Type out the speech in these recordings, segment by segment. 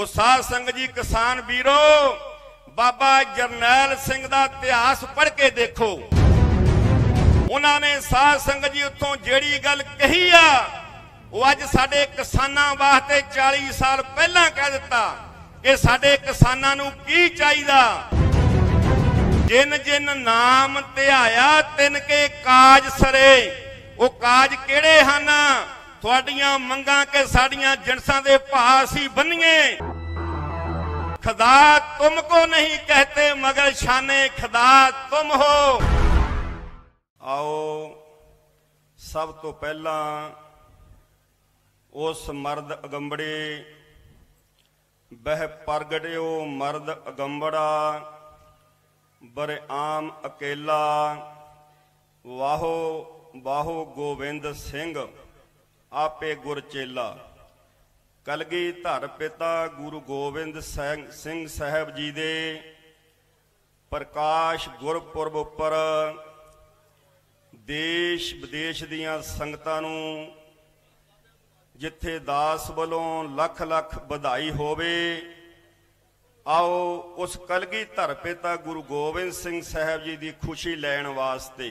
ਉਹ ਸਾਧ ਸੰਗਤ ਜੀ किसान ਵੀਰੋ बाबा जरनैल सिंह का इतिहास पढ़ के देखो। उन्होंने साध संगत जी उत्तों जिहड़ी गल कही आ वो अज साडे किसानां वास्ते 40 साल पहला कह दिता कि साडे किसानां नूं की चाहीदा। जिन जिन नाम ध्याया तिन के काज सरे। वो काज किहड़े हन? तुहाडीआं मंगां के साडीआं जिनसां दे भाव असीं बन्नीए। खुदा तुमको नहीं कहते मगर शाने खुदा तुम हो। आओ सब तो पहला उस मर्द अगंबड़े बह प्रगटिओ मर्द अगंबड़ा बरे आम अकेला। वाहो वाहो गोविंद सिंह आपे गुर चेला। कलगी धर पिता गुरु गोबिंद सिंह साहब जी दे प्रकाश गुरपुरब उपर देश विदेश दीआं संगतां नूं जिथे दास वलों लख लख बधाई होवे। आओ उस कलगी धर पिता गुरु गोबिंद सिंह साहब जी की खुशी लैण वास्ते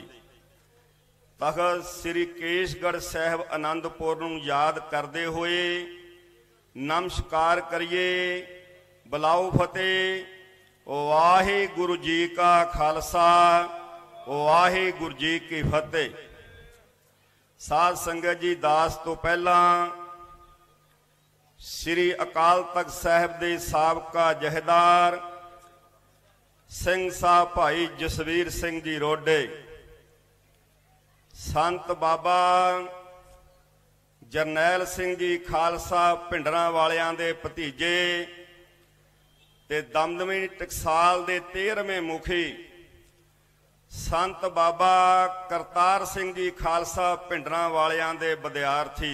तखत श्री केसगढ़ साहब आनंदपुर नूं याद करते हुए नमस्कार करिए। बुलाओ फतेह। वाहे गुरु जी का खालसा वाहे गुरु जी की फतेह। साध संगत जी दास तो पहला श्री अकाल तख्त साहब दे साबका जहदार सिंह साहब भाई जसवीर सिंह जी रोडे संत बाबा जरनैल सिंह जी खालसा भिंडरांवालियां दे भतीजे ते दमदमी टकसाल दे 13वें मुखी संत बाबा करतार सिंह जी खालसा भिंडरांवालियां दे विद्यार्थी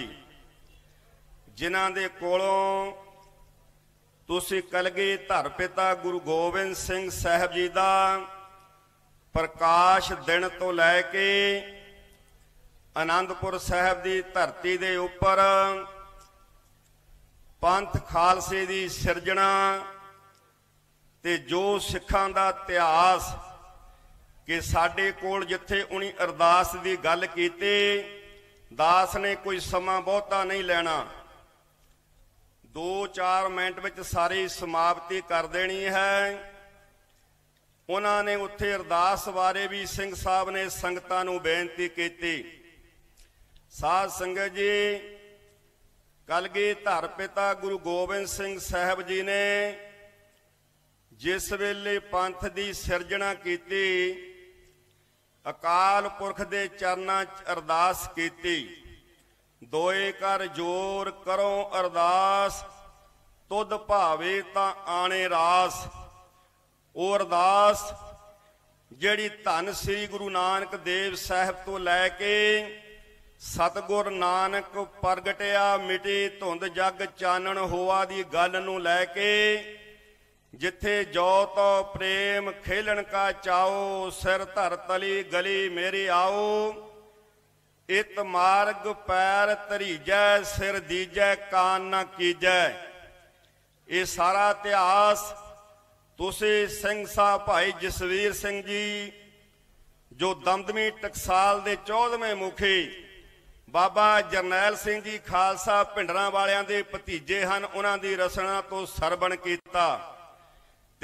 जिन्हां दे कोलों तुसीं कलगी धर पिता गुरु गोबिंद सिंह साहब जी दा प्रकाश दिन तो लै के आनंदपुर साहब की धरती के उपर पंथ खालसे की सिरजना ते जो सिखां दा इतिहास कि साडे कोल जिथे उनी अरदास की गल कीती दास ने कोई समा बहुता नहीं लेना 2-4 मिनट विच सारी समाप्ति कर देनी है। उन्होंने उत्थे अरदास बारे भी सिंह साहब ने संगतां नूं बेनती कीती। साध संगत जी कलगी धर पिता गुरु गोबिंद सिंह साहब जी ने जिस वेले पंथ की सिरजना की अकाल पुरख के चरना अरदास की दोए कर जोर करो अरदास तुद भावे ता आने रास। ओ अरदास जिहड़ी धन श्री गुरु नानक देव साहब तो लैके सतगुर नानक प्रगटिया मिटे धुंद जग चानन होआ दी गल नूं लैके जिथे जो तो प्रेम खेलन का चाओ सिर धर तली गली मेरी आओ। इत मार्ग पैर धरीजै सिर दीजै कान ना कीजै। ये सारा इतिहास तुसीं सिंह साहब भाई जसवीर सिंह जी जो दमदमी टकसाल दे 14वें मुखी बाबा जरनैल सिंह जी खालसा भिंडरांवालियां दे भतीजे हन उन्हां दी रसना तो सरबण कीता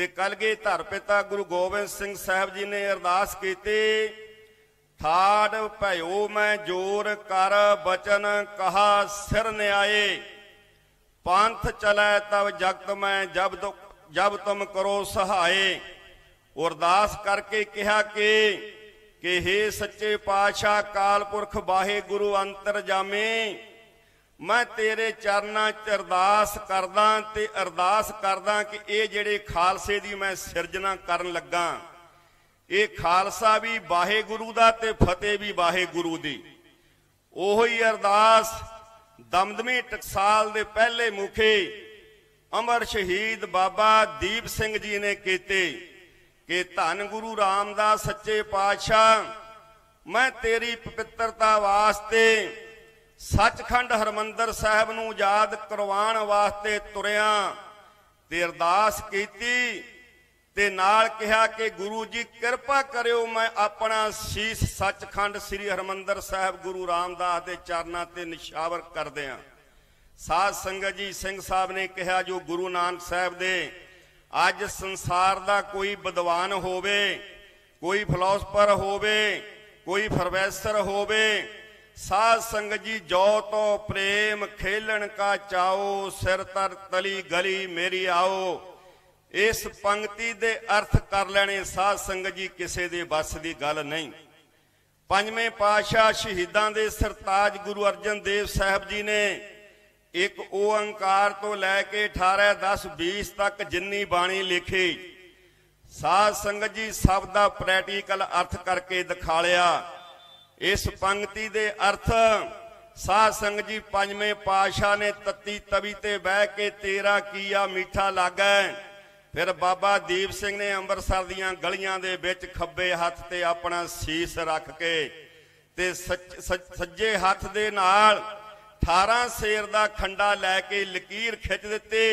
ते कलगी धर पिता गुरु गोबिंद सिंह साहब जी ने अरदास कीती। थाड़ भयो मैं जोर कर बचन कहा सिर न्याये पंथ चलै तब जगत मैं जब तुम करो सहाये। अरदास करके कहा कि हे सच्चे पातशाह काल पुरख वाहे गुरु अंतरजामी मैं तेरे चरनां च अरदास करदा ते अरदास करदा कि ये जिहड़े खालसे दी मैं सिरजना करन लगा ये खालसा भी वाहे गुरु दा ते फतेह भी वाहे गुरु दी। ओही अरदास दमदमी टकसाल दे पहले मुखी अमर शहीद बाबा दीप सिंह जी ने कीती कि धन गुरु रामदास सच्चे पातशाह मैं तेरी पवित्रता वास्ते सचखंड हरमंदर साहब नूं याद करवाण वास्ते तुरिया ते अरदास कीती ते नाल कहा कि गुरु जी कृपा करो मैं अपना शीश सचखंड श्री हरमंदर साहब गुरु रामदास के चरणों ते निछावर कर दें। साध संगत जी सिंह साहब ने कहा जो गुरु नानक साहब दे अज संसार का कोई विद्वान होवे, कोई फिलोसफर होवे, कोई प्रोफेसर होवे, साध संगत जी जौ तो प्रेम खेलन का चाओ सिर तर तली गली मेरी आओ। इस पंक्ति दे अर्थ कर लेने साध संगत जी किसी दे बस की गल नहीं। पंजवें पातशाह शहीदां दे सरताज गुरु अर्जन देव साहब जी ने एक ओंकार तो लैके 18, 10, 20 तक जिन्नी बाणी लिखी साध संगत जी सब का प्रैक्टिकल अर्थ करके दिखा लिया। इस पंक्ति दे अर्थ साध संगत जी पंजवें पातशाह ने तत्ती तवी ते बह के तेरा कीया मीठा लागे। फिर बाबा दीप सिंह ने अंबरसर दीयां गलियां दे विच खब्बे हथ ते अपना शीस रख के ते सज्जे हथ दे नाल 18 शेर दा खंडा लैके लकीर खिच दित्ती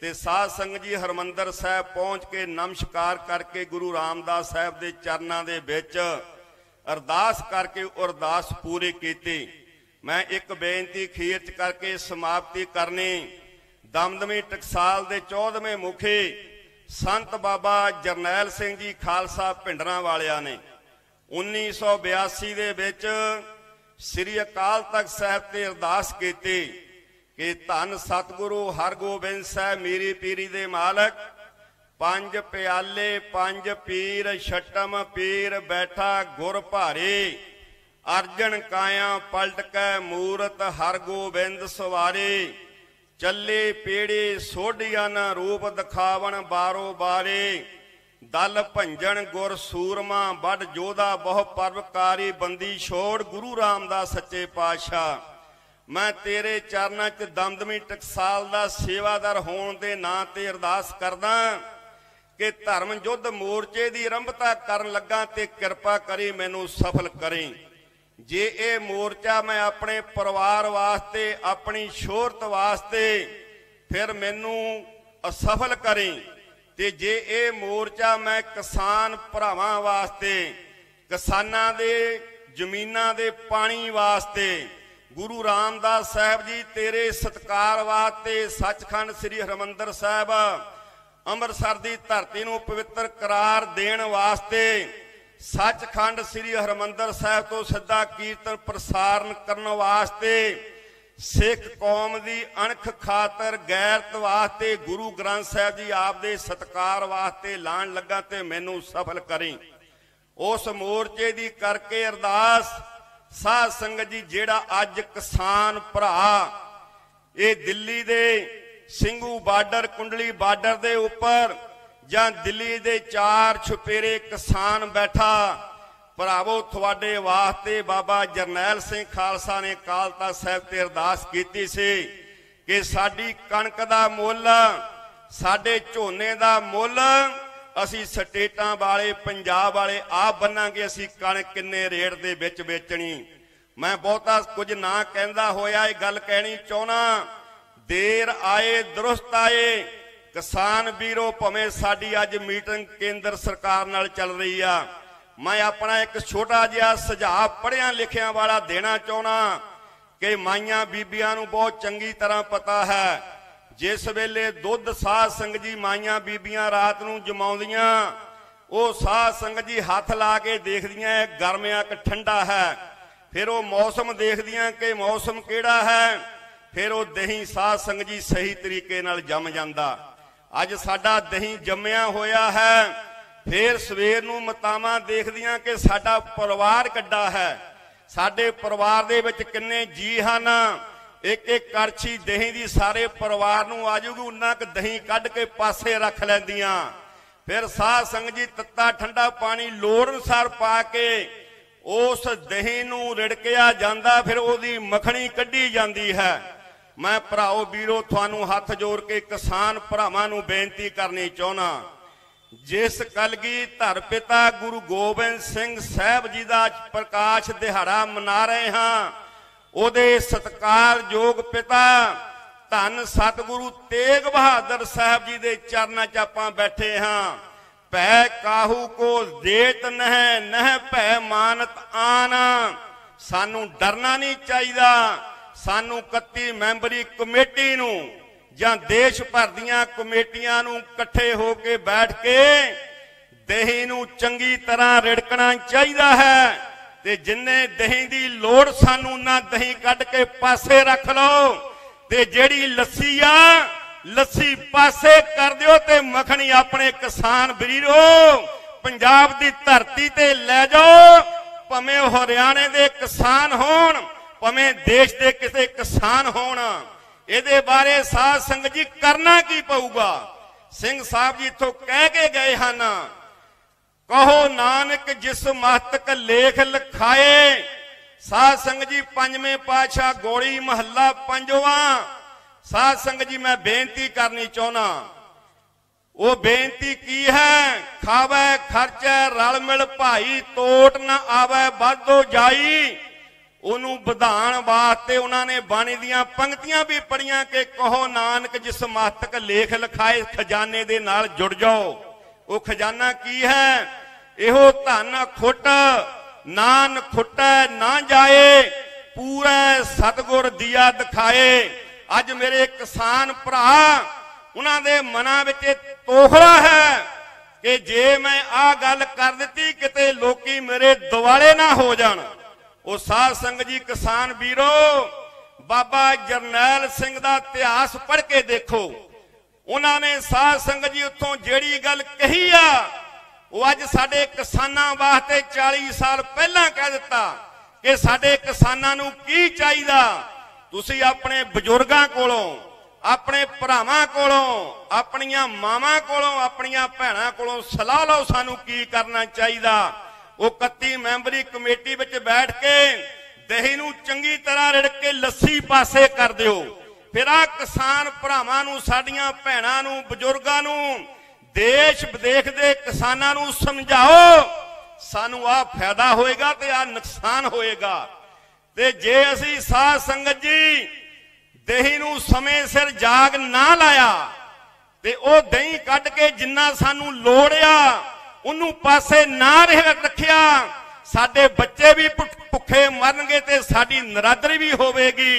ते साध संगत जी हरमंदर साहब पहुंच के नमस्कार करके गुरु रामदास साहब दे चरनां दे विच अरदास करके अरदास पूरी कीती। मैं एक बेनती खीर च करके समाप्ति करनी। दमदमी टकसाल दे 14वें मुखी संत बाबा जरनैल सिंह जी खालसा भिंडरांवालिया ने 1982 दे विच श्री अकाल तख्त साहब ते अरदास कीती कि धन सतगुरु हरगोबिंद साहब मीरी पीरी दे मालक 5 प्याले 5 पीर छटम पीर बैठा गुर भारी अर्जन काया पलटकै मूरत हरगोबिंद सवारी चले पेड़े सोढ़िया न रूप दिखावन बारो बारे दल भंजन गुर सूरमा बड़ जोधा बहु परवकारी बंदी छोड़ गुरु रामदास सच्चे पातशाह। मैं तेरे चरणों च दमदमी टकसाल का सेवादार होने के नां ते अरदास करदा कि धर्म युद्ध मोर्चे की आरंभता करन लगा ते कृपा करी मैनू सफल करी। जे ये मोर्चा मैं अपने परिवार वास्ते अपनी शोहरत वास्ते फिर मैनू असफल करी ते जे ये मोर्चा मैं किसान भरावां वास्ते किसानां दे जमीनां दे पानी वास्ते गुरु रामदास साहब जी तेरे सत्कार वास्ते सचखंड श्री हरमंदर साहब अंमृतसर दी धरती नूं पवित्र करार देण वास्ते सचखंड श्री हरमंदर साहब तो सीधा कीर्तन प्रसारण करने वास्ते सिख कौम की अणख खातर गैरत वास्ते गुरु ग्रंथ साहब जी आपदे सत्कार वास्ते लाण लगा ते मैनू सफल करी। उस मोर्चे की करके अरदास साध संगत जी जेड़ा अज किसान भरा ये दिल्ली दे सिंघू बाडर कुंडली बाडर दे उपर जां दिल्ली दे 4 छुपेरे किसान बैठा भरावो थोड़े वास्ते बाबा जरनैल सिंह खालसा ने अकाल तख्त साहब ते अरदास कीती सी कि साडी कणक दा मुल साडे झोने दा मुल असी स्टेटां वाले पंजाब वाले आप बनांगे असी कणक किन्ने रेट दे विच बेचणी। मैं बहुता कुछ ना कहंदा होया इह गल कहणी चाहुंदा देर आए दुरुस्त आए। किसान वीरों भावें साडी अज मीटिंग केंद्र सरकार नाल चल रही आ, मैं अपना एक छोटा जिहा सुझाव पढ़िया लिखिया वाला देना चाहना कि माइया बीबिया नूं बहुत चंगी तरह पता है जिस वेले दुध साध संगत जी माइया बीबिया रात नूं जमाउंदियां वो साध संगत जी हथ ला के देखदियां गर्मियां कि ठंडा है, फिर वो मौसम देखदियां कि मौसम किहड़ा है, फिर वो दही साध संगत जी सही तरीके नाल जम जांदा। अज साडा दही जम्मिया होया है, फिर सवेर नूं मतावां देखदियां कि साडा परिवार किड्डा है, साडे परिवार दे विच किन्ने जी हन, एक एक करछी दही दी सारे परिवार नूं आजूगी उन्ना क दही कढ के पासे रख लैंदियां। फिर साध संगत जी तत्ता ठंडा पानी लोड़ अनुसार पा के उस दही नूं रिड़किया जांदा, फिर ओहदी मखणी कढी जांदी है। मैं भराओ वीरो थानू हथ जोड़ के किसान भरावां नू बेनती करनी चाहना जिस कलगी धर पिता गुरु गोबिंद सिंह साहब जी का प्रकाश दिहाड़ा मना रहे हाँ, उहदे सत्कारयोग पिता धन सतगुरु तेग बहादुर साहब जी के चरणा च आपां बैठे हाँ। भै काहू को देत नह नह भै मानत आना। सानू डरना नहीं चाहिए। सानू 31 मैंबरी कमेटी नू जां देश भर दीआं कमेटियां नू कट्ठे होके बैठ के दही नू चंगी तरह रिड़कना चाहिए है। ते जिन्हें दही की लोड़ सानू ना दही कढ़ के पासे रख लो। ते जेड़ी लस्सी आ लस्सी पासे कर दिओ ते मखनी अपने किसान वीरो पंजाब की धरती ते ले जाओ। भावें हरियाणे के किसान होण भावें देश के किसी किसान होण। इहदे बारे साध संगत जी करना की पऊगा। सिंह साहब जी इथों कह के गए हैं, कहो नानक जिस महतक लेख लिखाए। साध संगत जी पंजवें पातशाह गोली महला पंजवा। साध संगत जी मैं बेनती करनी चाहना। वो बेनती की है, खावे खर्चे रल मिल भाई तोट ना आवे वाधो जाई। उन्होंने बधाण वास्ते उन्होंने बाणी दियां पंक्तियां भी पढ़ियां कि कहो नानक जिस महतक लेख लिखाए खजाने दे नाल जुड़ जाओ। वो खजाना की है, इहो धन खुट नान खुटै ना जाए, पूरा सतगुर दिया दिखाए। अज मेरे किसान भरा उन्हां दे मनां विच तोहरा है कि जे मैं आ गल कर दित्ती किते लोकी मेरे दुआले ना हो जाण। वो साध संगत जी किसान वीरो बाबा जरनैल सिंह दा इतिहास पढ़ के देखो। उन्होंने साध संगत जी उत्थों जेड़ी गल कही आ वो अज साडे किसानां वास्ते 40 साल पहला कह दिता कि साडे किसानां नूं की चाहीदा। तुसीं अपने बजुर्गां कोलों अपने भरावां कोलों अपणियां मावां कोलों अपणियां भैणां कोलों सलाह लओ सानूं की करना चाहीदा। वो 31 मैंबरी कमेटी विच बैठ के दही नूं चंगी तरह रिड़क के लस्सी पासे कर दिओ। फिर आ किसान भरावां नूं साडीआं भैणां नूं बजुर्गां नूं देश विदेश दे किसानां नूं समझाओ सानूं आ फायदा होएगा ते आ नुकसान होएगा। ते जे असीं साध संगत जी दही नूं समय सिर जाग ना लाया ते ओ दही कढ के जिन्ना सानूं लोड़ आ उन्हों पासे ना रखिया साडे बच्चे भी भुखे मरनगे ते साडी नरादरी भी होवेगी।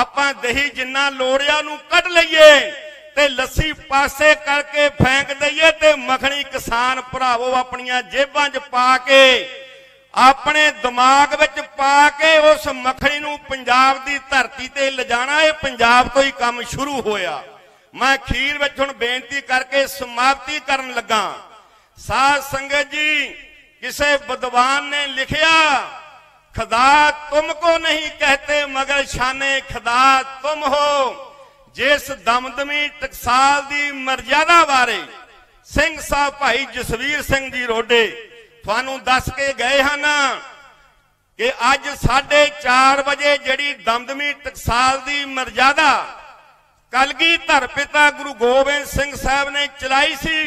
आपां दही जिन्ना लोड़िया नूं कढ लईए ते लस्सी पासे करके फेंक दईए ते मखणी किसान भरावो अपनियां जेबां च पा के अपने दिमाग विच पा के उस मखणी नूं पंजाब दी धरती ते लिजाणा। इह पंजाब तो ही काम शुरू होया। मैं अखीर विच हुण बेनती करके समाप्ति करन लगा। साध संगत जी किसी विद्वान ने लिखिया, खुदा तुमको नहीं कहते मगर शाने खुदा तुम हो। जिस दमदमी टकसाल दी मर्यादा बारे सिंह साहब भाई जसवीर सिंह जी रोडे थानू दस के गए हैं ना कि अज 4:30 बजे जड़ी दमदमी टकसाल दी मर्यादा कलगीधर पिता गुरु गोबिंद सिंह साहब ने चलाई सी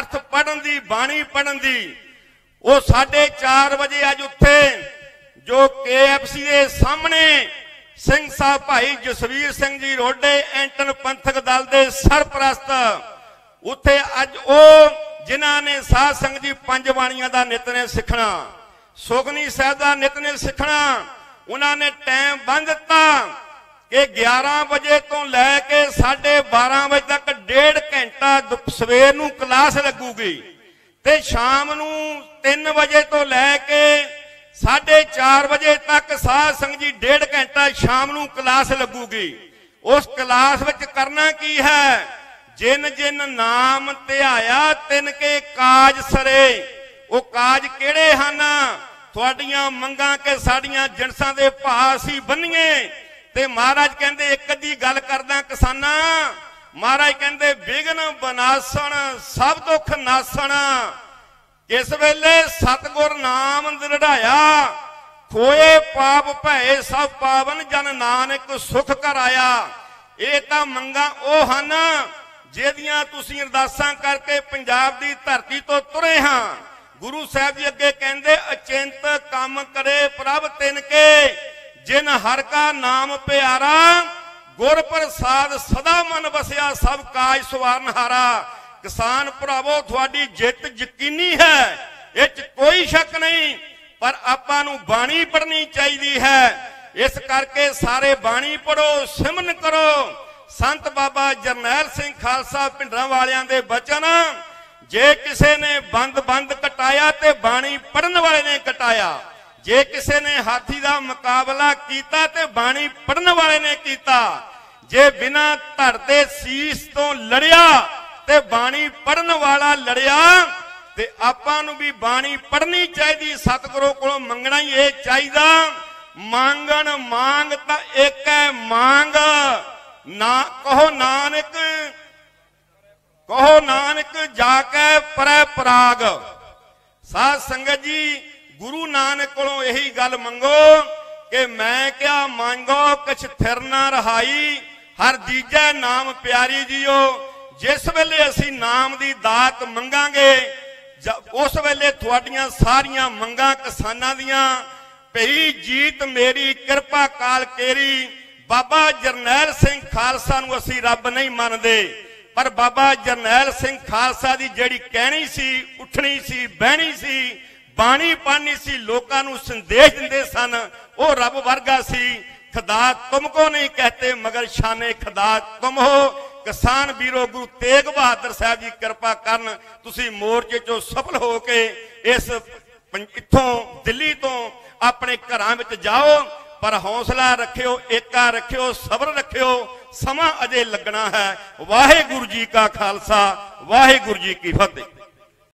अर्थ पढ़न दी बाणी पढ़न दी। वो 4:30 बजे अज उत्थे जो KFC के सामने सिंह साहब भाई जसवीर सिंह जी रोडे एंटन पंथक दल के सरप्रस्त उत्थे अज वो जिन्हां ने साध संगत जी 5 बाणियां का नितने सीखना सुखनी साहब का नितने सीखना उन्होंने टाइम बंद दिता कि 11 बजे तो लैके 12:30 बजे तक 1.5 घंटा सवेर नूं क्लास लगूगी ते शाम नूं 3 बजे तो लैके 4:30 बजे तक साध संगत जी 1.5 घंटा शाम नूं क्लास लगूगी। उस क्लास विच करना की है, जिन जिन नाम ध्याया तिन के काज सरे। वो काज किहड़े हन? तुहाडीआं मंगां के साडीआं जिनसां दे भाव असीं बन्नीए। ते महाराज कहते एक अद्धी गल करदा किसाना। महाराज कहते विघन विनाशण सब दुख नासण। इस वेले सतगुर नाम दृढ़ाया खोए पाप भए सब पावन जन नानक सुख कराया। ये तो मंगां ओह हन जिहदियां तुसीं अरदासां करके पंजाब की धरती तो तुरे हां। गुरु साहब जी अगे कहते अचिंत कम करे प्रभ तिनके जिन हर का नाम प्यारा गुर प्रसाद सदा मन बसिया सब काज सवारनहारा। किसान भरावो थोड़ी जित यकीनी है, इस कोई शक नहीं, पर आपां नूं बाणी पढ़नी चाहीदी है। इस करके सारे बाणी पढ़ो, सिमरन करो। संत बाबा जरनैल सिंह खालसा भिंडरांवालियां दे बचन, जे किसी ने बंद बंद कटाया ते बाणी पढ़न वाले ने कटाया, जे किसी ने हाथी का मुकाबला किया ते बाणी पढ़न वाले ने किया, जे बिना धड़ते सीस तो लड़िया ते बाणी पढ़न वाला लड़िया। ते आपां नूं भी बाणी पढ़नी चाहिए, सतगुरू कोलों मंगना ही ये चाहिदा। मांगण मांग ता एक है मांग, ना कहो नानक, कहो नानक जाके परै पराग। साध संगत जी, गुरु नानक को यही गल मंगो कि मैं क्या मांगो कुछ थिर ना रहाई, हर दीजे नाम प्यारी जियो। जिस वेले असी नाम की दात मंगांगे, उस वेले तुहाड़ियां सारियां मंगां किसानां दियां पई जीत मेरी कृपा काल केरी। बाबा जरनैल सिंह खालसा नूं असी रब नहीं मनदे, पर बाबा जरनैल सिंह खालसा की जिहड़ी कहनी सी, उठनी सी, बहनी सी, बाणी पानी सी, लोकां नूं संदेश दिंदे सन, वो रब वर्गा सी। खुदा तुमको नहीं कहते मगर शाने खुदा तुम हो। किसान वीरो, गुरु तेग बहादुर साहब जी कृपा करन, तुसी मोर्चे चो सफल हो के इस इत्थों दिल्ली तो अपने घरां विच जाओ, पर हौसला रखियो, एका रखियो, सबर रखियो, समा अजे लगना है। वाहिगुरू जी का खालसा, वाहिगुरू जी की फतेह।